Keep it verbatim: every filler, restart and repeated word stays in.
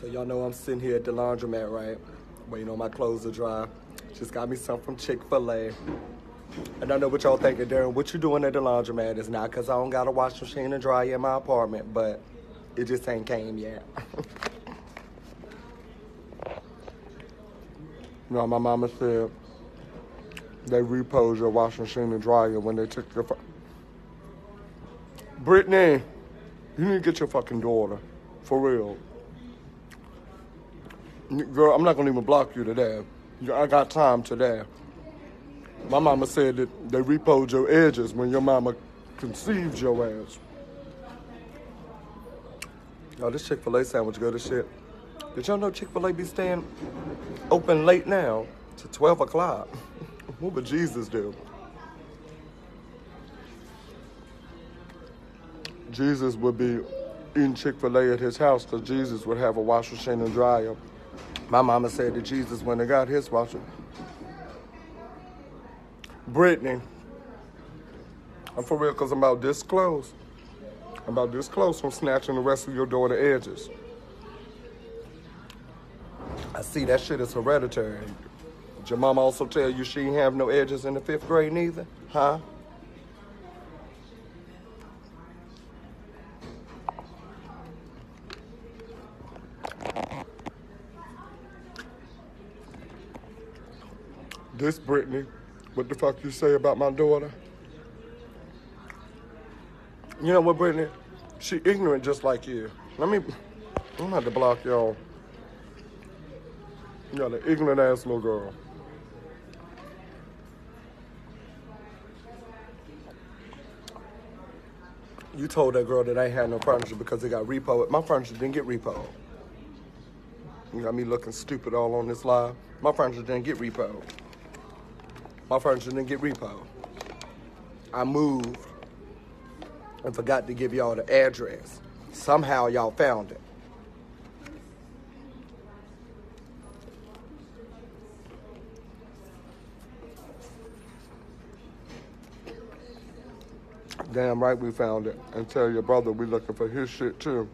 So y'all know I'm sitting here at the laundromat, right? Well, you know, my clothes are dry. Just got me some from Chick-fil-A. And I know what y'all thinking, Darren, what you doing at the laundromat? It's not because I don't got a wash machine and dryer in my apartment, but it just ain't came yet. You know, my mama said they reposed your washing machine and dryer when they took your... Brittany, you need to get your fucking daughter. For real. Girl, I'm not going to even block you today. I got time today. My mama said that they reposed your edges when your mama conceived your ass. Y'all, this Chick-fil-A sandwich good as shit. Did y'all know Chick-fil-A be staying open late now to twelve o'clock? What would Jesus do? Jesus would be eating Chick-fil-A at his house because Jesus would have a wash machine and dryer. My mama said that Jesus went and got his washer. Brittany, I'm for real because I'm about this close. I'm about this close from snatching the rest of your daughter's edges. I see that shit is hereditary. Did your mama also tell you she ain't have no edges in the fifth grade neither? Huh? This Brittany, what the fuck you say about my daughter? You know what, Brittany? She ignorant just like you. Let me, I'm about to block y'all. Y'all the ignorant ass little girl. You told that girl that I ain't had no furniture because it got repoed. My furniture didn't get repoed. You got me looking stupid all on this live. My furniture didn't get repoed. My furniture didn't get repoed. I moved and forgot to give y'all the address. Somehow y'all found it. Damn right we found it. And tell your brother we looking for his shit too.